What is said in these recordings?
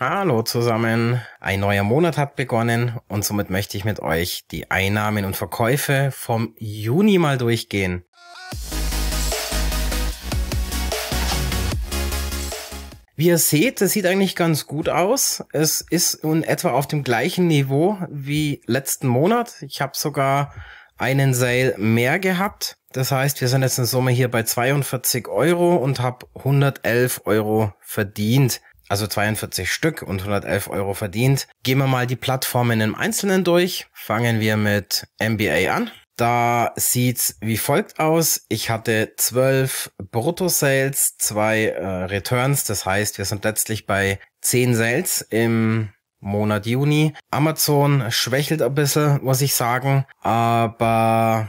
Hallo zusammen, ein neuer Monat hat begonnen und somit möchte ich mit euch die Einnahmen und Verkäufe vom Juni mal durchgehen. Wie ihr seht, es sieht eigentlich ganz gut aus. Es ist in etwa auf dem gleichen Niveau wie letzten Monat. Ich habe sogar einen Sale mehr gehabt. Das heißt, wir sind jetzt in Summe hier bei 42 Euro und habe 111 Euro verdient. Also 42 Stück und 111 Euro verdient. Gehen wir mal die Plattformen im Einzelnen durch. Fangen wir mit MBA an. Da sieht's wie folgt aus. Ich hatte 12 Brutto-Sales, 2 Returns. Das heißt, wir sind letztlich bei 10 Sales im Monat Juni. Amazon schwächelt ein bisschen, muss ich sagen. Aber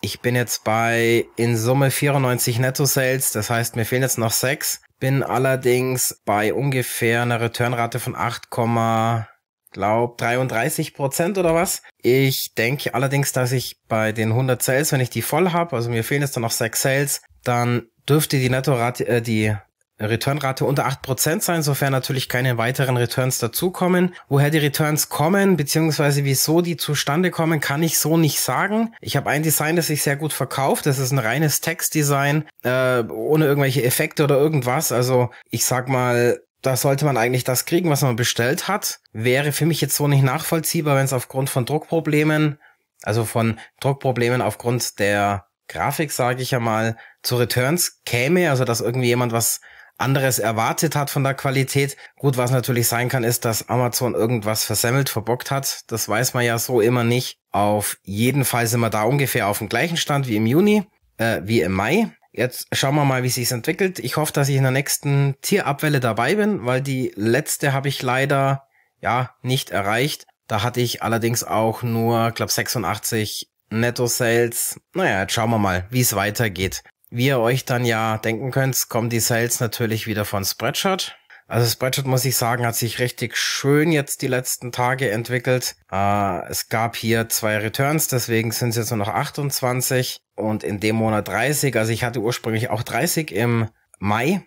ich bin jetzt bei in Summe 94 Netto-Sales. Das heißt, mir fehlen jetzt noch 6. Bin allerdings bei ungefähr einer Returnrate von 8,33% oder was. Ich denke allerdings, dass ich bei den 100 Sales, wenn ich die voll habe, also mir fehlen jetzt dann noch 6 Sales, dann dürfte die Returnrate unter 8% sein, sofern natürlich keine weiteren Returns dazukommen. Woher die Returns kommen, beziehungsweise wieso die zustande kommen, kann ich so nicht sagen. Ich habe ein Design, das sich sehr gut verkauft. Das ist ein reines Textdesign, ohne irgendwelche Effekte oder irgendwas. Also ich sag mal, da sollte man eigentlich das kriegen, was man bestellt hat. Wäre für mich jetzt so nicht nachvollziehbar, wenn es aufgrund von Druckproblemen, also von Druckproblemen aufgrund der Grafik, sage ich ja mal, zu Returns käme. Also dass irgendwie jemand was anderes erwartet hat von der Qualität. Gut, was natürlich sein kann, ist, dass Amazon irgendwas versemmelt, verbockt hat. Das weiß man ja so immer nicht. Auf jeden Fall sind wir da ungefähr auf dem gleichen Stand wie im Juni, wie im Mai. Jetzt schauen wir mal, wie es sich entwickelt. Ich hoffe, dass ich in der nächsten Tierabwelle dabei bin, weil die letzte habe ich leider ja nicht erreicht. Da hatte ich allerdings auch nur, glaube 86 Netto-Sales. Naja, jetzt schauen wir mal, wie es weitergeht. Wie ihr euch dann ja denken könnt, kommen die Sales natürlich wieder von Spreadshirt. Also Spreadshirt, muss ich sagen, hat sich richtig schön jetzt die letzten Tage entwickelt. Es gab hier 2 Returns, deswegen sind es jetzt nur noch 28 und in dem Monat 30. Also ich hatte ursprünglich auch 30 im Mai,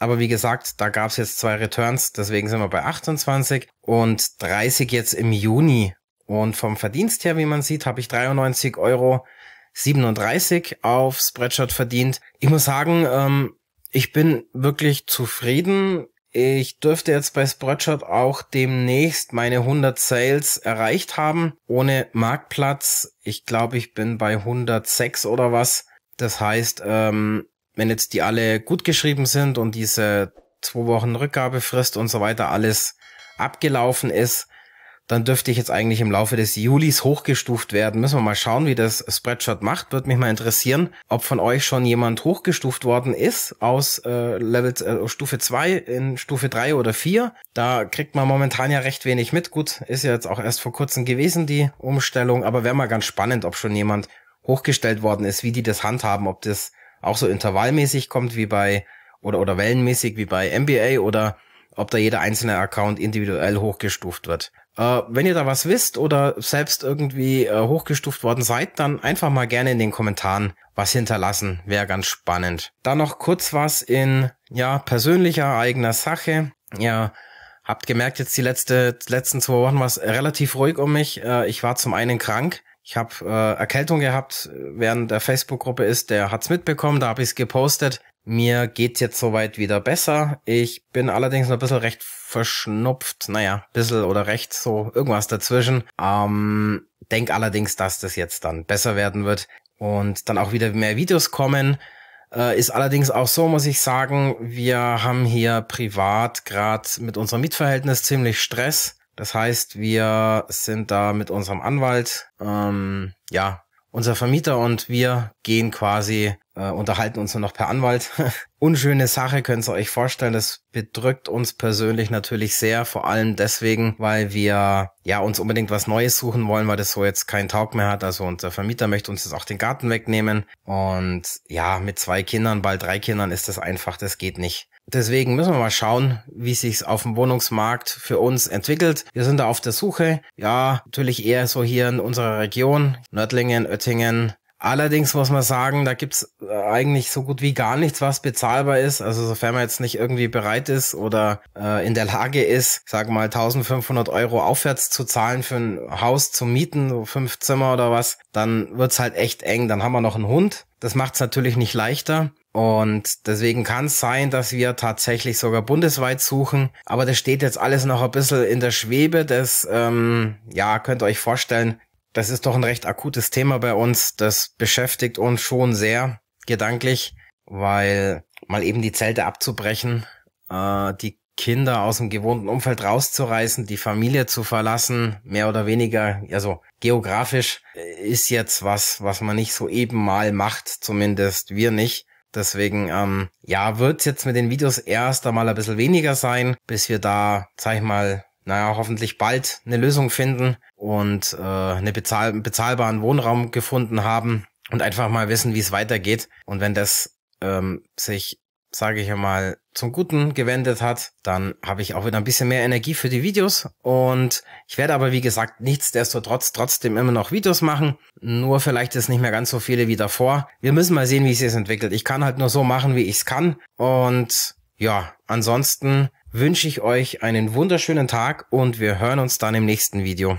aber wie gesagt, da gab es jetzt 2 Returns, deswegen sind wir bei 28 und 30 jetzt im Juni. Und vom Verdienst her, wie man sieht, habe ich 93,37 € auf Spreadshirt verdient. Ich muss sagen, ich bin wirklich zufrieden. Ich dürfte jetzt bei Spreadshirt auch demnächst meine 100 Sales erreicht haben, ohne Marktplatz. Ich glaube, ich bin bei 106 oder was. Das heißt, wenn jetzt die alle gut geschrieben sind und diese 2 Wochen Rückgabefrist und so weiter alles abgelaufen ist, dann dürfte ich jetzt eigentlich im Laufe des Julis hochgestuft werden. Müssen wir mal schauen, wie das Spreadshirt macht. Würde mich mal interessieren, ob von euch schon jemand hochgestuft worden ist aus Stufe 2 in Stufe 3 oder 4. Da kriegt man momentan ja recht wenig mit. Gut, ist ja jetzt auch erst vor kurzem gewesen, die Umstellung. Aber wäre mal ganz spannend, ob schon jemand hochgestellt worden ist, wie die das handhaben. Ob das auch so intervallmäßig kommt wie bei oder wellenmäßig wie bei MBA oder ob da jeder einzelne Account individuell hochgestuft wird. Wenn ihr da was wisst oder selbst irgendwie hochgestuft worden seid, dann einfach mal gerne in den Kommentaren was hinterlassen. Wäre ganz spannend. Dann noch kurz was in ja persönlicher, eigener Sache. Ja, habt gemerkt, jetzt die letzten 2 Wochen war es relativ ruhig um mich. Ich war zum einen krank. Ich habe Erkältung gehabt, während der Facebook-Gruppe ist, der hat's mitbekommen, da habe ich es gepostet. Mir geht's jetzt soweit wieder besser. Ich bin allerdings noch ein bisschen recht verschnupft. Naja, bisschen oder recht so irgendwas dazwischen. Denk allerdings, dass das jetzt dann besser werden wird und dann auch wieder mehr Videos kommen. Ist allerdings auch so, muss ich sagen, wir haben hier privat gerade mit unserem Mietverhältnis ziemlich Stress. Das heißt, wir sind da mit unserem Anwalt, ja, unser Vermieter und wir gehen quasi, unterhalten uns nur noch per Anwalt. Unschöne Sache, könnt ihr euch vorstellen, das bedrückt uns persönlich natürlich sehr, vor allem deswegen, weil wir ja uns unbedingt was Neues suchen wollen, weil das so jetzt keinen Taug mehr hat. Also unser Vermieter möchte uns jetzt auch den Garten wegnehmen und ja, mit 2 Kindern, bald 3 Kindern ist das einfach, das geht nicht. Deswegen müssen wir mal schauen, wie sich's auf dem Wohnungsmarkt für uns entwickelt. Wir sind da auf der Suche. Ja, natürlich eher so hier in unserer Region. Nördlingen, Oettingen, Allerdings muss man sagen, da gibt's eigentlich so gut wie gar nichts, was bezahlbar ist. Also sofern man jetzt nicht irgendwie bereit ist oder in der Lage ist, sagen wir mal 1.500 Euro aufwärts zu zahlen für ein Haus zu mieten, so 5 Zimmer oder was, dann wird's halt echt eng. Dann haben wir noch einen Hund. Das macht's natürlich nicht leichter. Und deswegen kann es sein, dass wir tatsächlich sogar bundesweit suchen. Aber das steht jetzt alles noch ein bisschen in der Schwebe. Das, ja, könnt ihr euch vorstellen, das ist doch ein recht akutes Thema bei uns. Das beschäftigt uns schon sehr gedanklich, weil mal eben die Zelte abzubrechen, die Kinder aus dem gewohnten Umfeld rauszureißen, die Familie zu verlassen, mehr oder weniger, also geografisch, ist jetzt was, was man nicht so eben mal macht, zumindest wir nicht. Deswegen, ja, wird's jetzt mit den Videos erst einmal ein bisschen weniger sein, bis wir da, sag ich mal, naja, hoffentlich bald eine Lösung finden und einen bezahlbaren Wohnraum gefunden haben und einfach mal wissen, wie es weitergeht. Und wenn das sich, sage ich mal, zum Guten gewendet hat, dann habe ich auch wieder ein bisschen mehr Energie für die Videos. Und ich werde aber, wie gesagt, nichtsdestotrotz trotzdem immer noch Videos machen. Nur vielleicht ist nicht mehr ganz so viele wie davor. Wir müssen mal sehen, wie es sich entwickelt. Ich kann halt nur so machen, wie ich es kann. Und ja, ansonsten wünsche ich euch einen wunderschönen Tag und wir hören uns dann im nächsten Video.